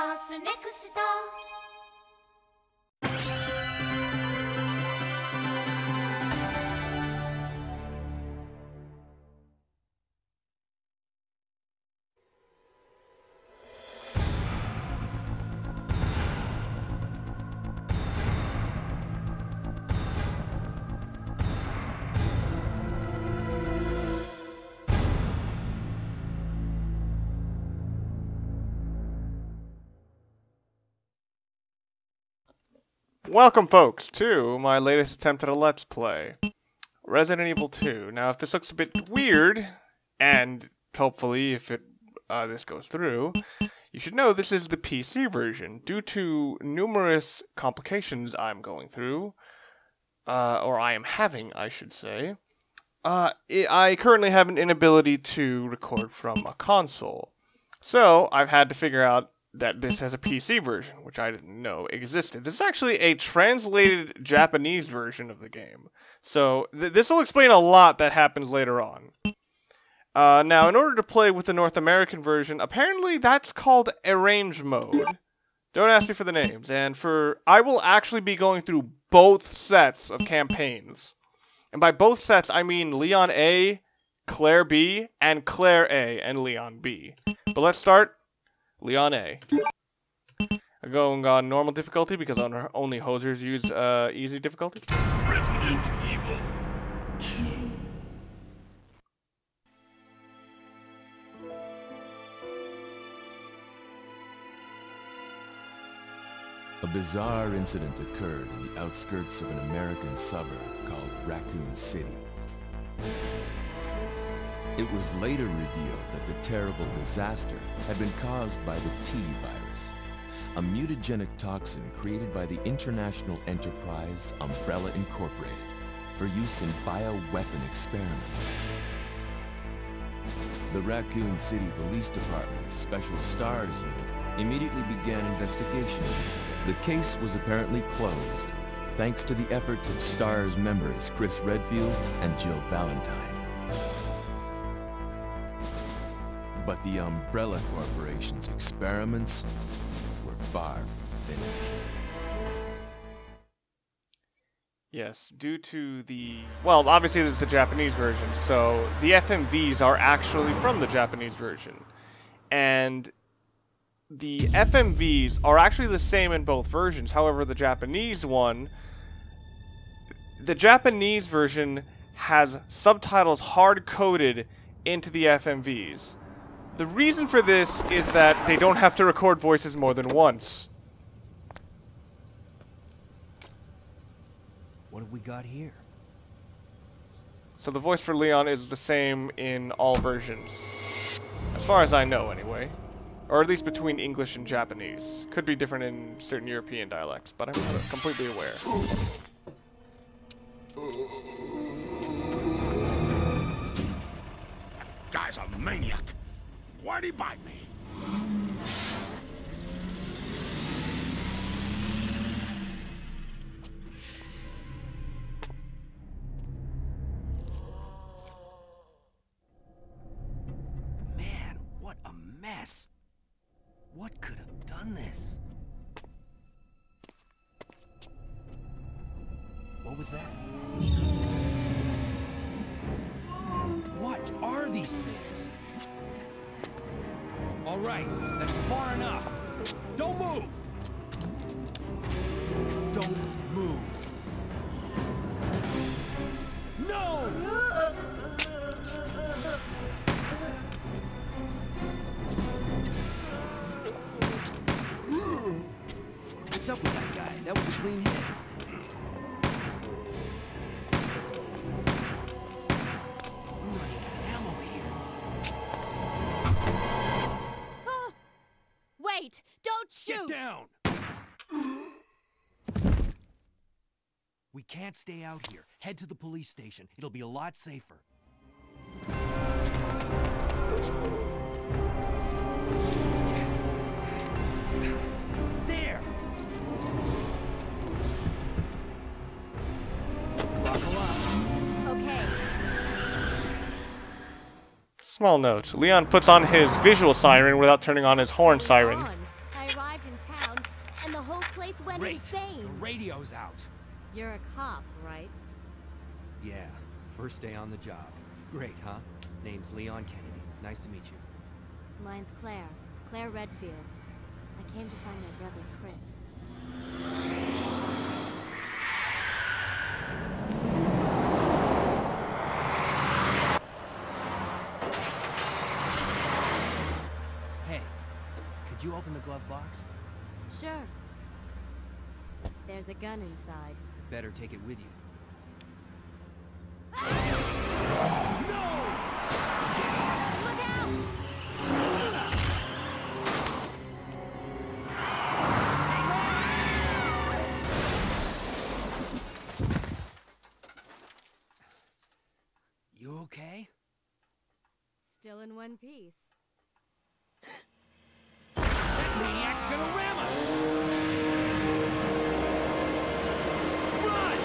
STARS NEXT! Welcome, folks, to my latest attempt at a Let's Play. Resident Evil 2. Now, if this looks a bit weird, and hopefully if it this goes through, you should know this is the PC version. Due to numerous complications I'm going through, or I am having, I should say, I currently have an inability to record from a console. So, I've had to figure out that this has a PC version, which I didn't know existed. This is actually a translated Japanese version of the game. So this will explain a lot that happens later on. Now, in order to play with the North American version, apparently that's called Arrange Mode. Don't ask me for the names. And I will actually be going through both sets of campaigns. And by both sets, I mean Leon A, Claire B, and Claire A, and Leon B. But let's start Leon A. I'm going on normal difficulty because only hosers use easy difficulty. Resident Evil 2. A bizarre incident occurred in the outskirts of an American suburb called Raccoon City. It was later revealed that the terrible disaster had been caused by the T-virus, a mutagenic toxin created by the international enterprise Umbrella Incorporated for use in bioweapon experiments. The Raccoon City Police Department's Special STARS unit immediately began investigation. The case was apparently closed, thanks to the efforts of STARS members Chris Redfield and Jill Valentine. But the Umbrella Corporation's experiments were far from finished. Yes, due to the... Well, obviously this is the Japanese version, so the FMVs are actually from the Japanese version. And the FMVs are actually the same in both versions. However, the Japanese one... The Japanese version has subtitles hard-coded into the FMVs. The reason for this is that they don't have to record voices more than once. What have we got here? So the voice for Leon is the same in all versions. As far as I know, anyway. Or at least between English and Japanese. Could be different in certain European dialects, but I'm not completely aware. That guy's a maniac! Why'd he bite me? Man, what a mess. What could have done this? What was that? What are these things? All right, that's far enough. Don't move! Don't move. No! What's up with that guy? That was a clean hit. Shoot. Get down! We can't stay out here. Head to the police station. It'll be a lot safer. There! Buckle up. Okay. Small note. Leon puts on his visual siren without turning on his horn siren. just went insane. The radio's out. You're a cop, right? Yeah. First day on the job. Great, huh? Name's Leon Kennedy. Nice to meet you. Mine's Claire. Claire Redfield. I came to find my brother, Chris. Hey, could you open the glove box? Sure. There's a gun inside. Better take it with you. Still in one piece. That maniac's gonna ram us! Run!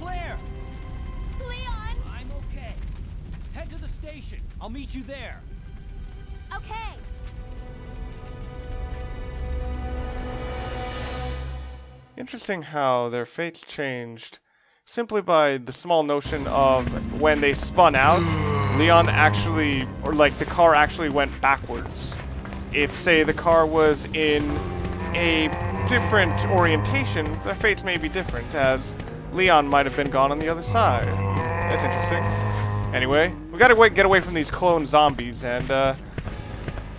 Claire! Leon! I'm okay. Head to the station. I'll meet you there. Okay. Interesting how their fate changed simply by the small notion of when they spun out, Leon actually, or like the car actually went backwards. If, say, the car was in a different orientation, their fates may be different, as Leon might have been gone on the other side. That's interesting. Anyway, we gotta get away from these clone zombies and,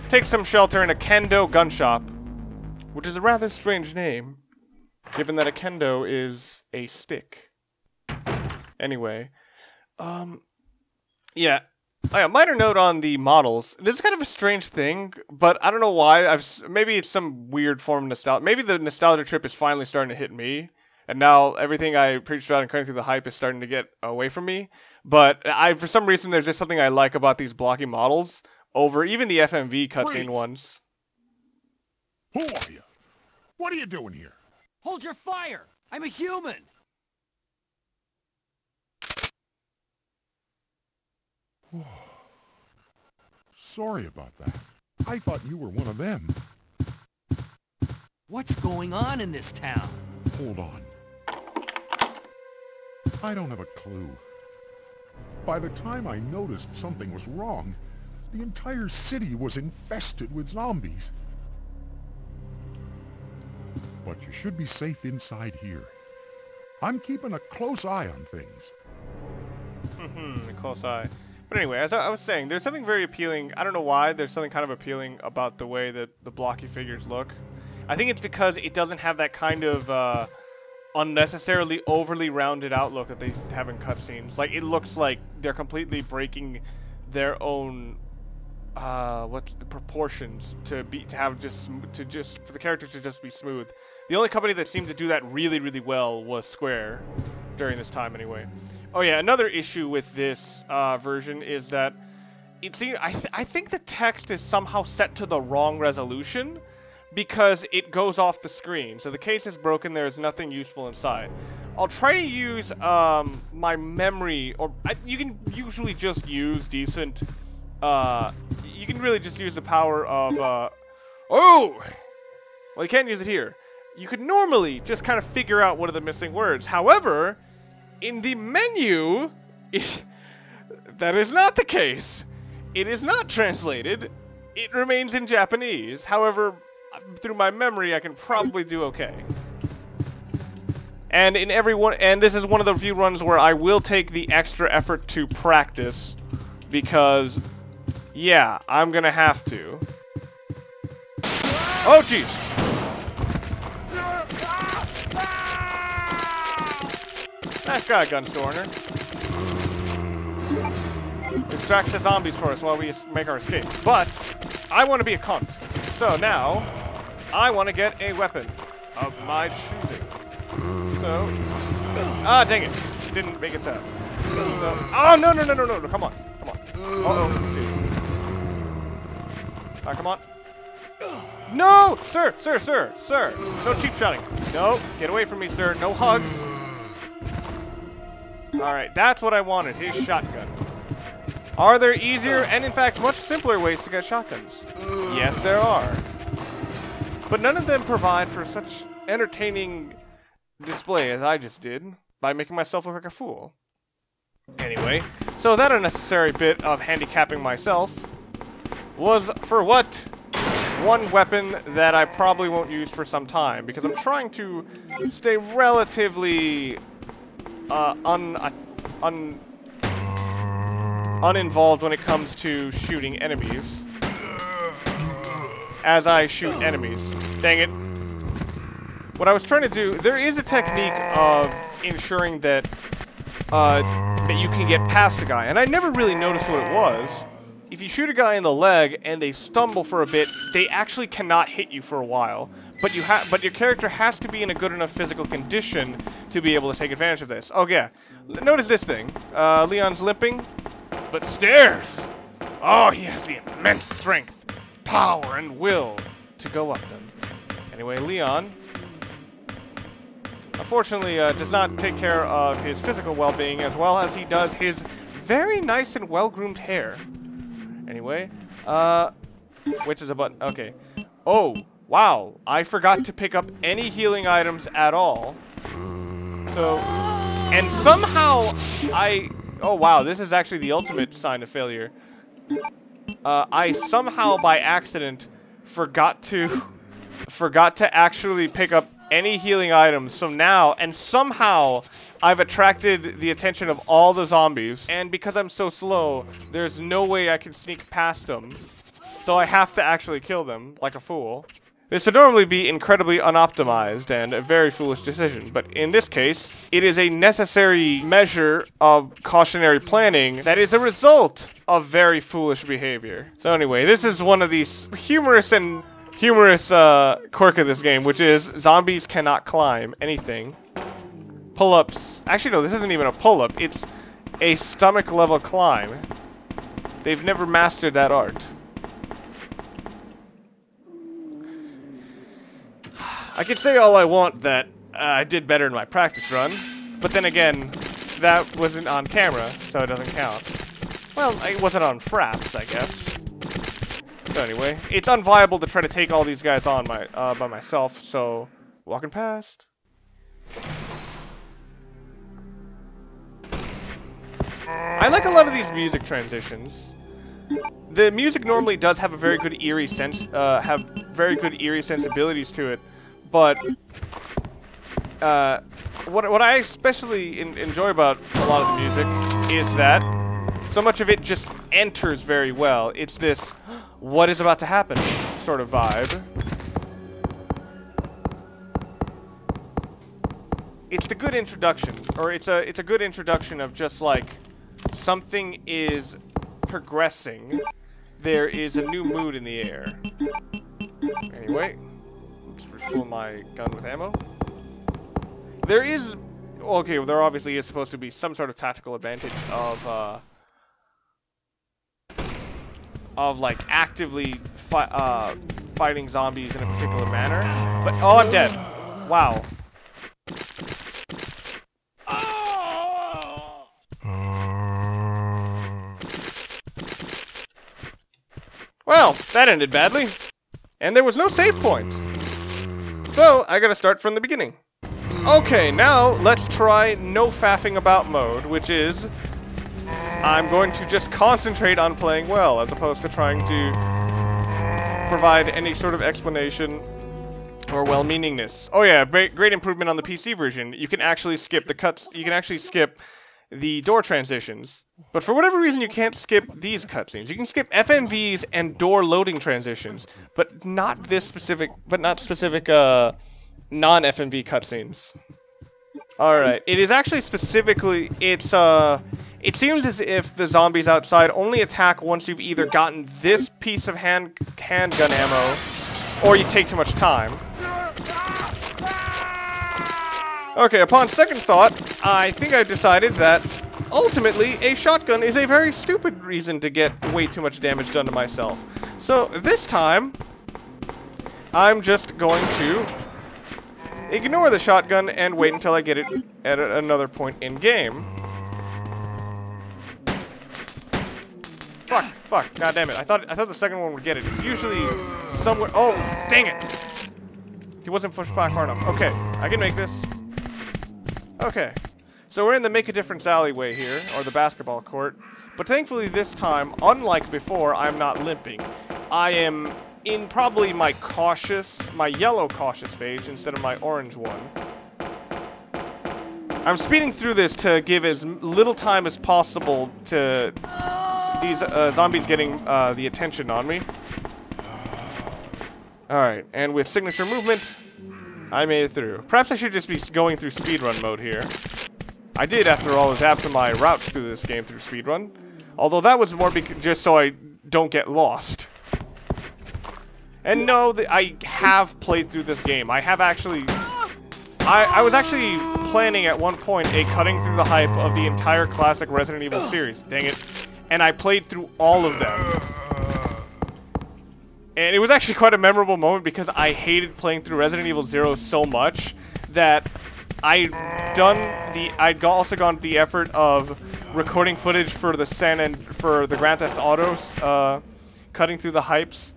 take some shelter in a Kendo gun shop, which is a rather strange name, given that a Kendo is a stick. Anyway, yeah. Oh, yeah, minor note on the models. This is kind of a strange thing, but I don't know why. Maybe it's some weird form of nostalgia. Maybe the nostalgia trip is finally starting to hit me, and now everything I preached about and cutting through the hype is starting to get away from me. But for some reason, there's just something I like about these blocky models. Over even the FMV cutscene ones. Who are you? What are you doing here? Hold your fire! I'm a human! Sorry about that. I thought you were one of them. What's going on in this town? Hold on. I don't have a clue. By the time I noticed something was wrong, the entire city was infested with zombies. But you should be safe inside here. I'm keeping a close eye on things. A close eye. But anyway, as I was saying, there's something very appealing. I don't know why. There's something kind of appealing about the way that the blocky figures look. I think it's because it doesn't have that kind of unnecessarily overly rounded outlook that they have in cutscenes. Like, it looks like they're completely breaking their own what's the proportions for the character to just be smooth. The only company that seemed to do that really, really well was Square during this time, anyway. Oh yeah, another issue with this version is that it seems I think the text is somehow set to the wrong resolution because it goes off the screen. So the case is broken. There is nothing useful inside. I'll try to use my memory, or you can usually just use decent. You can really just use the power of. Oh, well, you can't use it here. You could normally just kind of figure out what are the missing words. However, in the menu, that is not the case. It is not translated. It remains in Japanese. However, through my memory, I can probably do okay. And in every one, and this is one of the few runs where I will take the extra effort to practice, because, yeah, I'm gonna have to. Oh, jeez! Nice guy, Gunstorner. Distracts the zombies for us while we make our escape. But I want to be a cunt, so now I want to get a weapon of my choosing. So, dang it! She didn't make it that. So, oh no! Come on, come on. Uh oh, jeez. Come on. No! Sir, sir, sir, sir! No cheap shotting. No, get away from me, sir. No hugs. Alright, that's what I wanted, his shotgun. Are there easier and, in fact, much simpler ways to get shotguns? Yes, there are. But none of them provide for such entertaining display as I just did by making myself look like a fool. Anyway, so that unnecessary bit of handicapping myself was for what? One weapon that I probably won't use for some time, because I'm trying to stay relatively uninvolved when it comes to shooting enemies. As I shoot enemies. Dang it. What I was trying to do, there is a technique of ensuring that that you can get past a guy, and I never really noticed what it was. If you shoot a guy in the leg and they stumble for a bit, they actually cannot hit you for a while. But your character has to be in a good enough physical condition to be able to take advantage of this. Oh yeah, notice this thing. Leon's limping, but stares. Oh, he has the immense strength, power, and will to go up them. Anyway, Leon, unfortunately, does not take care of his physical well-being as well as he does his very nice and well-groomed hair. Anyway, which is a button. Okay. Oh, wow. I forgot to pick up any healing items at all. So, and somehow oh wow, this is actually the ultimate sign of failure. I somehow by accident forgot to actually pick up any healing items. So now, and somehow I've attracted the attention of all the zombies, and because I'm so slow, there's no way I can sneak past them. So I have to actually kill them, like a fool. This would normally be incredibly unoptimized and a very foolish decision, but in this case, it is a necessary measure of cautionary planning that is a result of very foolish behavior. So anyway, this is one of these humorous quirk of this game, which is zombies cannot climb anything. Pull-ups. Actually, no, this isn't even a pull-up. It's a stomach-level climb. They've never mastered that art. I could say all I want that I did better in my practice run, but then again, that wasn't on camera, so it doesn't count. Well, it wasn't on Fraps, I guess. So anyway, it's unviable to try to take all these guys on by myself, so walking past. I like a lot of these music transitions. The music normally does have a very good eerie sense, sensibilities to it, but what I especially enjoy about a lot of the music is that so much of it just enters very well. It's this what is about to happen sort of vibe. It's the good introduction, or it's a good introduction of just like something is progressing. There is a new mood in the air. Anyway, let's refill my gun with ammo. There is, okay, well, there obviously is supposed to be some sort of tactical advantage of like actively fighting zombies in a particular manner. But oh, I'm dead. Wow. Well, that ended badly. And there was no save point. So I gotta start from the beginning. Okay, now let's try no faffing about mode, which is I'm going to just concentrate on playing well, as opposed to trying to provide any sort of explanation or well-meaningness. Oh yeah, great improvement on the PC version. You can actually skip the cuts. You can actually skip the door transitions. But for whatever reason, you can't skip these cutscenes. You can skip FMVs and door loading transitions, but not this specific. But not specific non-FMV cutscenes. All right. It is actually specifically. It seems as if the zombies outside only attack once you've either gotten this piece of handgun ammo, or you take too much time. Okay, upon second thought, I think I decided that ultimately a shotgun is a very stupid reason to get way too much damage done to myself. So this time, I'm just going to ignore the shotgun and wait until I get it at another point in game. Fuck, fuck, god damn it. I thought the second one would get it. It's usually somewhere. Oh, dang it. He wasn't pushed by far enough. Okay, I can make this. Okay. So we're in the Make a Difference alleyway here, or the basketball court. But thankfully this time, unlike before, I'm not limping. I am in probably my cautious, my yellow cautious phase instead of my orange one. I'm speeding through this to give as little time as possible to these zombies getting the attention on me. Alright, and with signature movement, I made it through. Perhaps I should just be going through speedrun mode here. I did, after all, is after my route through this game through speedrun. Although that was more just so I don't get lost. And no, I have played through this game. I have actually... I was actually planning at one point a cutting through the hype of the entire classic Resident Evil series. Dang it. And I played through all of them. And it was actually quite a memorable moment because I hated playing through Resident Evil 0 so much that I'd also gone to the effort of recording footage for the for the Grand Theft Autos, cutting through the hypes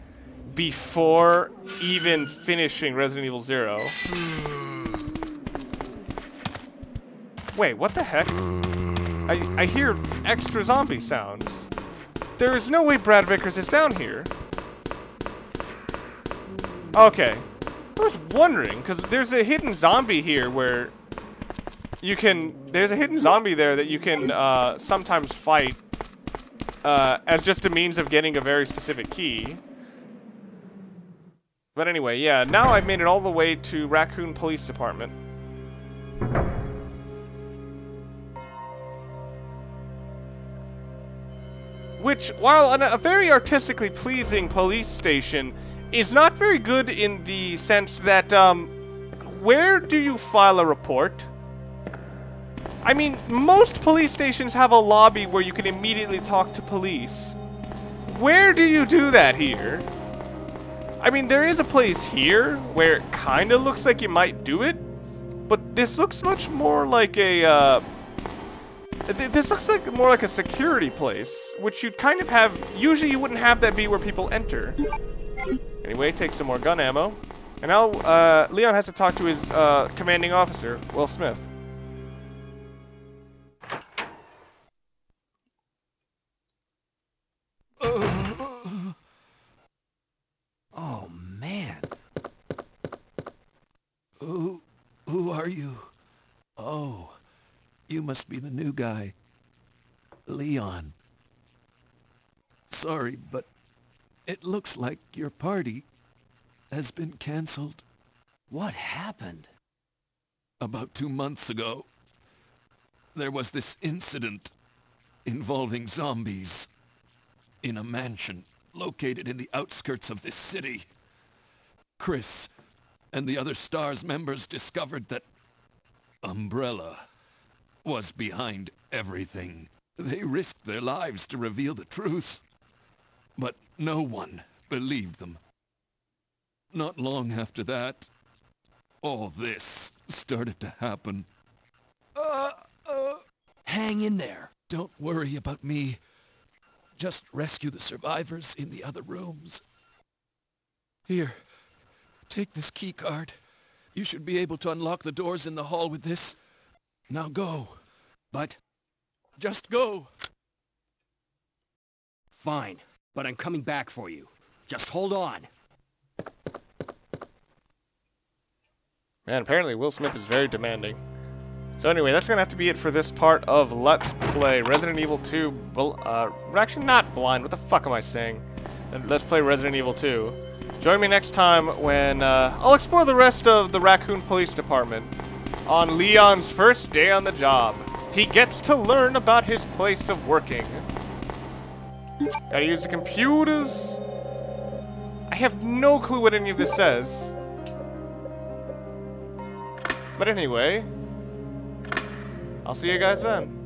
before even finishing Resident Evil 0. Wait, what the heck? I hear extra zombie sounds. There is no way Brad Vickers is down here. Okay, I was wondering, because there's a hidden zombie here where you can, there's a hidden zombie there that you can sometimes fight as just a means of getting a very specific key. But anyway, yeah, now I've made it all the way to Raccoon Police Department. Which, while a very artistically pleasing police station, is not very good in the sense that, where do you file a report? I mean, most police stations have a lobby where you can immediately talk to police. Where do you do that here? I mean, there is a place here where it kind of looks like you might do it, but this looks much more like a, this looks like more like a security place, which you'd kind of have, usually you wouldn't have that be where people enter. Anyway, take some more gun ammo. And now, Leon has to talk to his commanding officer, Will Smith. Oh, man. Who are you? Oh, you must be the new guy. Leon. Sorry, but... it looks like your party has been canceled. What happened? About 2 months ago, there was this incident involving zombies in a mansion located in the outskirts of this city. Chris and the other STARS members discovered that Umbrella was behind everything. They risked their lives to reveal the truth. But no one believed them. Not long after that, all this started to happen. Hang in there. Don't worry about me. Just rescue the survivors in the other rooms. Here, take this key card. You should be able to unlock the doors in the hall with this. Now go. But just go. Fine. But I'm coming back for you. Just hold on. Man, apparently Will Smith is very demanding. So anyway, that's going to have to be it for this part of Let's Play Resident Evil 2... actually, not blind. What the fuck am I saying? Let's Play Resident Evil 2. Join me next time when I'll explore the rest of the Raccoon Police Department. On Leon's first day on the job, he gets to learn about his place of working. Gotta use the computers. I have no clue what any of this says. But anyway, I'll see you guys then.